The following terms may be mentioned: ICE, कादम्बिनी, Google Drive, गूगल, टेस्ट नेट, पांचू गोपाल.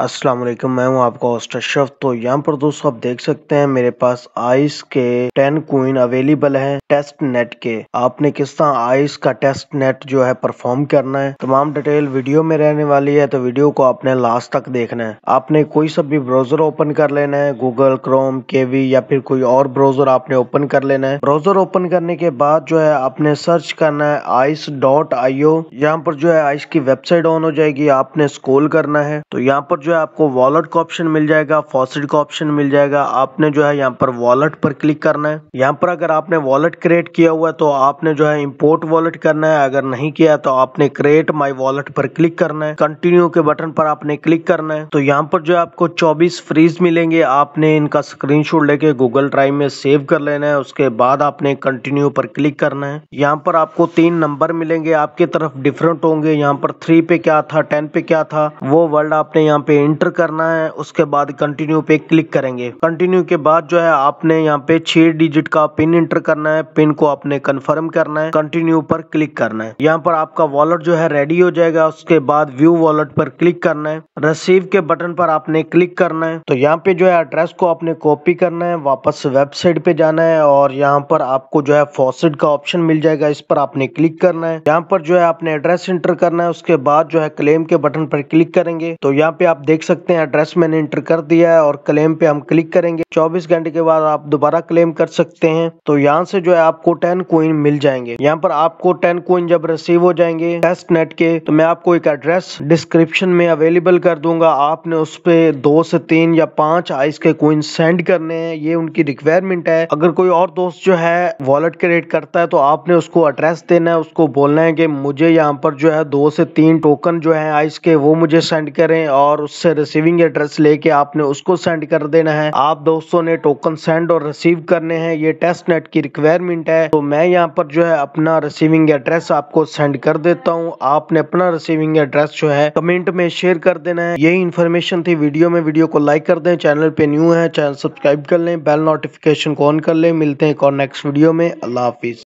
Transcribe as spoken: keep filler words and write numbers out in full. अस्सलाम वालेकुम, मैं हूं आपका होस्ट अशरफ। तो यहाँ पर दोस्तों आप देख सकते हैं मेरे पास आइस के टेन कॉइन अवेलेबल हैं टेस्ट नेट के। आपने किस तरह आइस का टेस्ट नेट जो है परफॉर्म करना है, तमाम डिटेल वीडियो में रहने वाली है, तो वीडियो को आपने लास्ट तक देखना है। आपने कोई सा भी ब्राउजर ओपन कर लेना है, गूगल क्रोम, केवी या फिर कोई और ब्राउजर आपने ओपन कर लेना है। ब्राउजर ओपन करने के बाद जो है आपने सर्च करना है आइस डॉट आई ओ। यहाँ पर जो है आइस की वेबसाइट ऑन हो जाएगी, आपने स्क्रॉल करना है तो यहाँ पर जो है आपको वॉलेट का ऑप्शन मिल जाएगा, फॉसेट का ऑप्शन मिल जाएगा। आपने जो है यहाँ पर वॉलेट पर क्लिक करना है। यहाँ पर अगर आपने वॉलेट क्रिएट किया हुआ है तो आपने जो है इंपोर्ट वॉलेट करना है, अगर नहीं किया तो आपने क्रिएट माय वॉलेट पर क्लिक करना है। कंटिन्यू के बटन पर आपने क्लिक करना है तो यहाँ पर जो है आपको चौबीस फ्रीज मिलेंगे। आपने इनका स्क्रीनशॉट लेके गूगल ड्राइव में सेव कर लेना है, उसके बाद आपने कंटिन्यू पर क्लिक करना है। यहाँ पर आपको तीन नंबर मिलेंगे, आपकी तरफ डिफरेंट होंगे। यहाँ पर थ्री पे क्या था, टेन पे क्या था, वो वर्ड आपने यहाँ पे इंटर करना है, उसके बाद कंटिन्यू पे क्लिक करेंगे। कंटिन्यू के बाद जो है आपने यहाँ पे छह डिजिट का पिन इंटर करना है, पिन को आपने कंफर्म करना है, कंटिन्यू पर क्लिक करना है। यहाँ पर आपका वॉलेट जो है रेडी हो जाएगा, उसके बाद व्यू वॉलेट पर क्लिक करना है, रिसीव के बटन पर आपने क्लिक करना है। तो यहाँ पे जो है एड्रेस को आपने कॉपी करना है, वापस वेबसाइट पे जाना है और यहाँ पर आपको जो है फॉसेट का ऑप्शन मिल जाएगा, इस पर आपने क्लिक करना है। यहाँ पर जो है आपने एड्रेस इंटर करना है, उसके बाद जो है क्लेम के बटन पर क्लिक करेंगे। तो यहाँ पे आप देख सकते हैं एड्रेस मैंने इंटर कर दिया है और क्लेम पे हम क्लिक करेंगे। चौबीस घंटे के बाद आप दोबारा क्लेम कर सकते हैं। तो यहाँ से जो है आपको टेन कॉइन मिल जाएंगे। यहाँ पर आपको टेन कॉइन जब रिसीव हो जाएंगे टेस्ट नेट के, तो मैं आपको एक एड्रेस डिस्क्रिप्शन में अवेलेबल कर दूंगा। आपने उस पे दो से तीन या पांच आइस के कॉइन सेंड करने हैं, ये उनकी रिक्वायरमेंट है। अगर कोई और दोस्त जो है वॉलेट क्रिएट करता है तो आपने उसको एड्रेस देना है, उसको बोलना है कि मुझे यहाँ पर जो है दो से तीन टोकन जो है आइस के वो मुझे सेंड करें, और उससे रिसीविंग एड्रेस लेके आपने उसको सेंड कर देना है। आप दोस्तों ने टोकन सेंड और रिसीव करने हैं, ये टेस्ट नेट की रिक्वायरमेंट है। तो मैं यहाँ पर जो है अपना रिसीविंग एड्रेस आपको सेंड कर देता हूँ, आपने अपना रिसीविंग एड्रेस जो है कमेंट में शेयर कर देना है। यही इन्फॉर्मेशन थी वीडियो में, वीडियो को लाइक कर दें, चैनल पे न्यू है चैनल सब्सक्राइब कर लें, बेल नोटिफिकेशन को ऑन कर लें। मिलते हैं एक और नेक्स्ट वीडियो में, अल्लाह हाफिज।